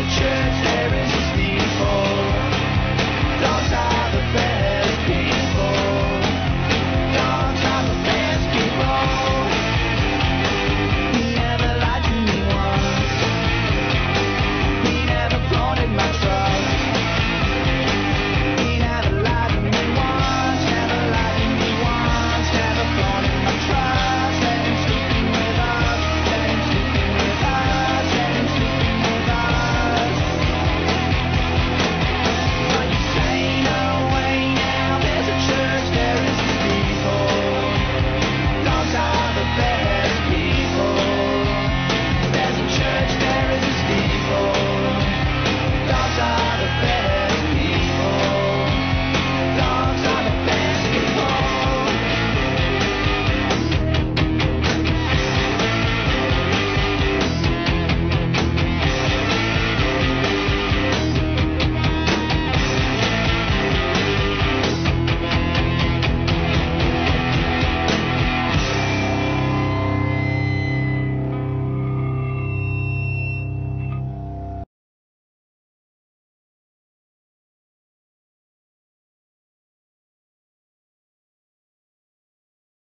church there is